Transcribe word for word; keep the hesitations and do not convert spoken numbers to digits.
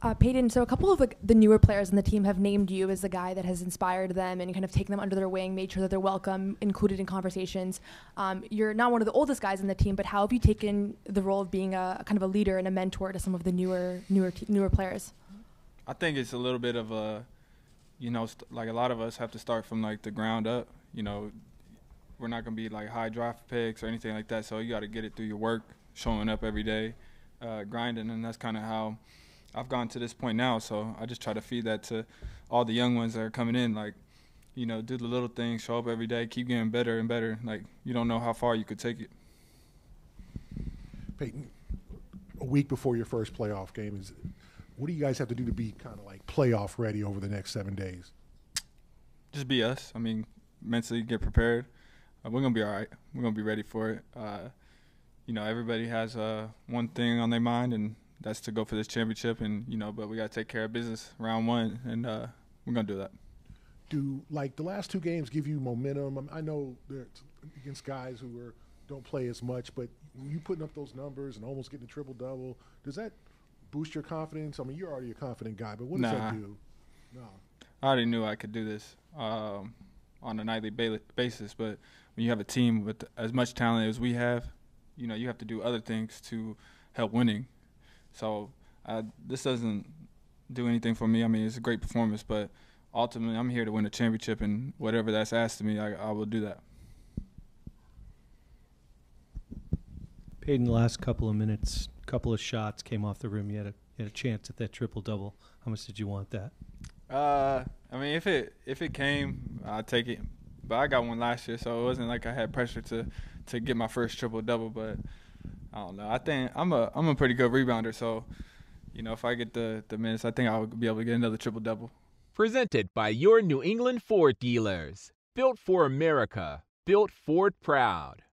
Uh, Payton, so a couple of the, the newer players on the team have named you as the guy that has inspired them and kind of taken them under their wing, made sure that they're welcome, included in conversations. Um, you're not one of the oldest guys on the team, but how have you taken the role of being a kind of a leader and a mentor to some of the newer, newer, newer players? I think it's a little bit of a, you know, st like a lot of us have to start from like the ground up. You know, we're not going to be like high draft picks or anything like that. So you got to get it through your work, showing up every day, uh, grinding, and that's kind of how I've gone to this point now, so I just try to feed that to all the young ones that are coming in. Like, you know, do the little things, show up every day, keep getting better and better. Like, you don't know how far you could take it. Payton, a week before your first playoff game, is what do you guys have to do to be kind of like playoff ready over the next seven days? Just be us. I mean, mentally get prepared. Uh, we're going to be all right. We're going to be ready for it. Uh, you know, everybody has uh, one thing on their mind, and that's to go for this championship, and you know, but we got to take care of business round one, and uh, we're gonna do that. Do like the last two games give you momentum? I mean, I know they're against guys who are, don't play as much, but you putting up those numbers and almost getting a triple double, does that boost your confidence? I mean, you're already a confident guy, but what does nah. that do? No, I already knew I could do this um, on a nightly ba basis, but when you have a team with as much talent as we have, you know, you have to do other things to help winning. So uh, this doesn't do anything for me. I mean, it's a great performance, but ultimately I'm here to win a championship, and whatever that's asked of me, I, I will do that. Payton, the last couple of minutes, a couple of shots came off the rim. You had a, you had a chance at that triple-double. How much did you want that? Uh, I mean, if it, if it came, I'd take it. But I got one last year, so it wasn't like I had pressure to, to get my first triple-double, but – I don't know. I think I'm a I'm a pretty good rebounder, so you know, if I get the the minutes, I think I'll be able to get another triple double. Presented by your New England Ford dealers. Built for America. Built Ford proud.